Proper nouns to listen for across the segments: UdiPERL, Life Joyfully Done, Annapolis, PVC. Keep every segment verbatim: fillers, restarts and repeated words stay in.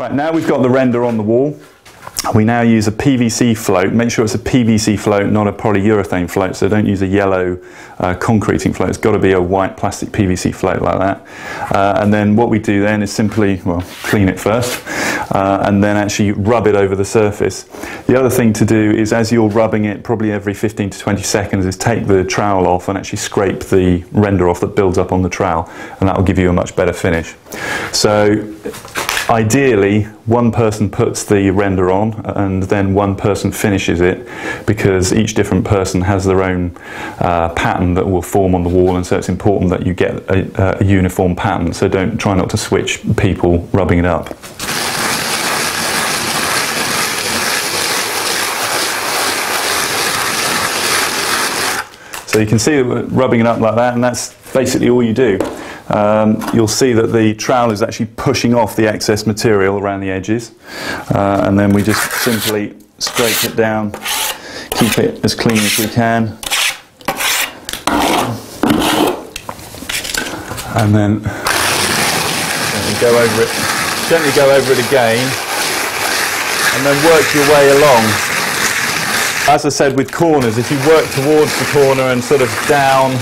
Right, now we've got the render on the wall. We now use a P V C float. Make sure it's a P V C float, not a polyurethane float, so don't use a yellow uh, concreting float. It's got to be a white plastic P V C float like that. Uh, and then what we do then is simply, well, clean it first, uh, and then actually rub it over the surface. The other thing to do is, as you're rubbing it probably every fifteen to twenty seconds, is take the trowel off and actually scrape the render off that builds up on the trowel, and that will give you a much better finish. So, ideally, one person puts the render on and then one person finishes it, because each different person has their own uh, pattern that will form on the wall, and so it's important that you get a, a uniform pattern, so don't try not to switch people rubbing it up. So you can see that we're rubbing it up like that, and that's basically all you do. Um, you'll see that the trowel is actually pushing off the excess material around the edges, uh, and then we just simply scrape it down, keep it as clean as we can, and then go over it, gently go over it again, and then work your way along. As I said, with corners, if you work towards the corner and sort of down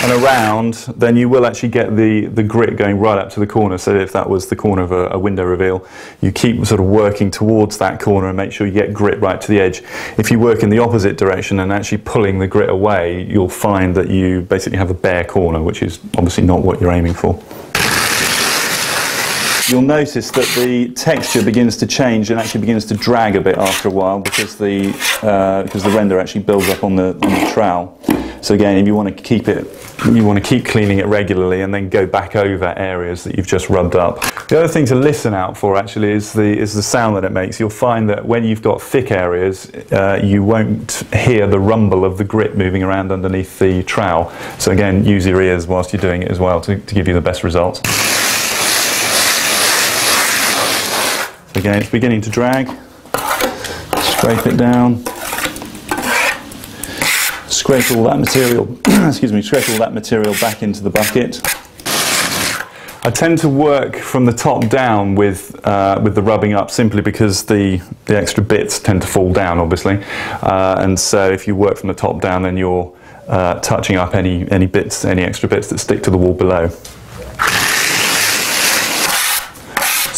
and around, then you will actually get the, the grit going right up to the corner. So if that was the corner of a, a window reveal, you keep sort of working towards that corner and make sure you get grit right to the edge. If you work in the opposite direction and actually pulling the grit away, you'll find that you basically have a bare corner, which is obviously not what you're aiming for. You'll notice that the texture begins to change and actually begins to drag a bit after a while, because the, uh, because the render actually builds up on the, on the trowel. So again, if you want to keep it, you want to keep cleaning it regularly and then go back over areas that you've just rubbed up. The other thing to listen out for actually is the, is the sound that it makes. You'll find that when you've got thick areas, uh, you won't hear the rumble of the grit moving around underneath the trowel. So again, use your ears whilst you're doing it as well to, to give you the best results. Again, it's beginning to drag. Scrape it down. Scrape all that material. excuse me. Scrape all that material back into the bucket. I tend to work from the top down with uh, with the rubbing up, simply because the the extra bits tend to fall down, obviously. Uh, and so, if you work from the top down, then you're uh, touching up any any bits, any extra bits that stick to the wall below.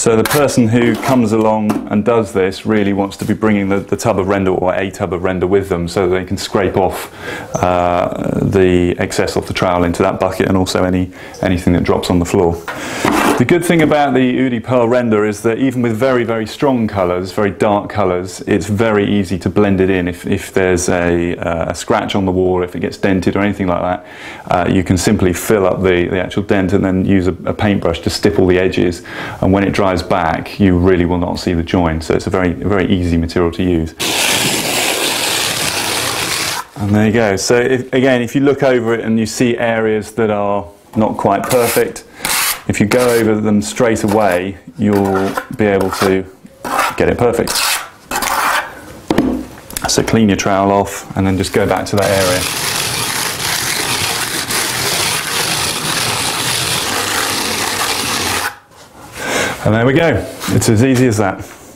So the person who comes along and does this really wants to be bringing the, the tub of render, or a tub of render, with them, so they can scrape off uh, the excess off the trowel into that bucket, and also any anything that drops on the floor. The good thing about the UdiPERL render is that even with very, very strong colours, very dark colours, it's very easy to blend it in. If, if there's a, uh, a scratch on the wall, if it gets dented or anything like that, uh, you can simply fill up the, the actual dent and then use a, a paintbrush to stipple the edges, and when it dries back, you really will not see the join. So it's a very, very easy material to use. And there you go. So if, again, if you look over it and you see areas that are not quite perfect, if you go over them straight away, you'll be able to get it perfect. So clean your trowel off and then just go back to that area. And there we go. It's as easy as that.